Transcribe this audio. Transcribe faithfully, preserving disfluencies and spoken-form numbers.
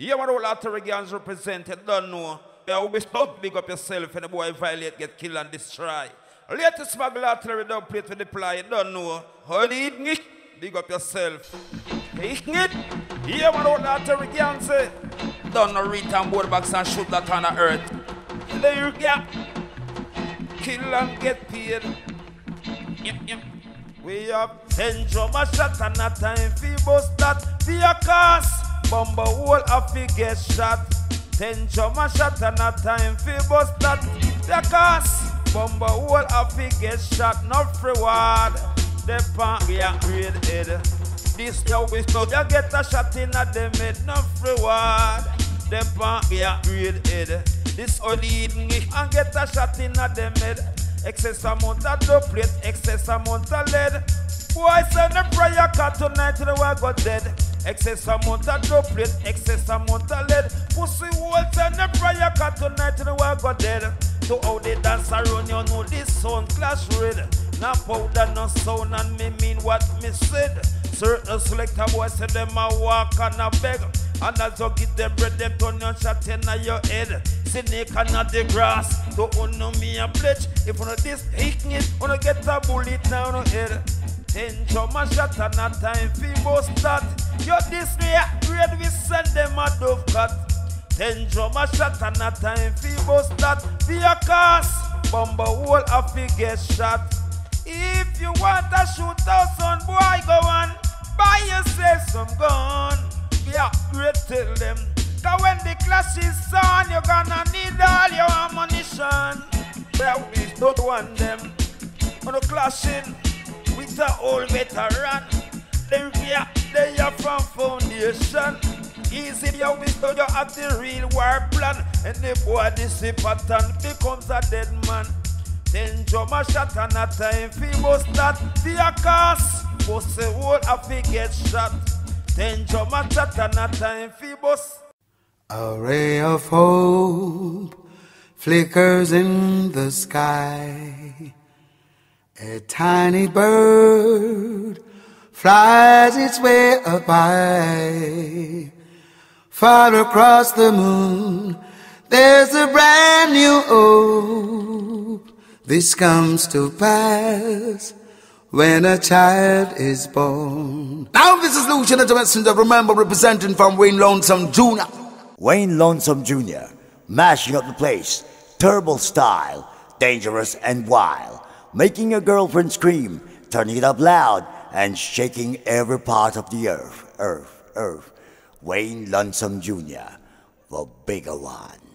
You have a whole lot of reggae represented, don't know. You will stop big up yourself and the boy violate, get killed and destroyed. Let us smuggle artillery down plate to deploy, don't know. Hold it, big up yourself. It, you have a whole lot of reggae. Don't know, return board box and shoot that on the earth. There you go. Kill and get paid. Yep, yep. We have ten drummer shot and a time fee bust that via cast. Bumble wall a fee get shot. Ten drummer shot and a time fee bust that via cast. Bumble wall a fee get shot. Not reward. The pan we are grade head. This now we know you get a shot in a them head. Not reward. The pan we are grade head. This all eating and get a shot in a them head. Excess amount of dope plate, excess amount of lead. Why send a prayer card tonight till the world got dead? Excess amount of dope plate, excess amount of lead. Pussy wall send a prayer card tonight till the world got dead. So how they dance around, you know this sound clash red. Now powder no sound and me mean what me said. Certain selector boys say them a walk and a beg. And as you get them bread, them turn your shot in your head. Snake and not the grass, to unknow me a pledge. If you know this hit it, you know get a bullet down your head. Ten drummer shot and a time fee bust that. You this way, grade we send them a dove cut. Ten drummer shot and a time fee bust that. Via cast, bomber wall a fee get shot. If you want a shootout, son boy, go on. Buy yourself some gun. Yeah, great tell them. Cause when the clash is on, you're gonna need all your ammunition. Well, we don't want them on the clashing with an old veteran. Then we are, they are from foundation. Easy, you we told you have the real war plan. And the boy, this pattern becomes a dead man. Then drummer shot and a time fee bust that via cast. Bust the whole of it get shot. Then drummer shot and a time fee bust. A ray of hope flickers in the sky. A tiny bird flies its way up high. Far across the moon, there's a brand new hope. This comes to pass when a child is born. Now this is Luciano, I remember representing from Wayne Lonesome Junior Wayne Lonesome Junior Mashing up the place, terrible style, dangerous and wild. Making your girlfriend scream, turning it up loud, and shaking every part of the earth, earth, earth. Wayne Lonesome Junior, the bigger one.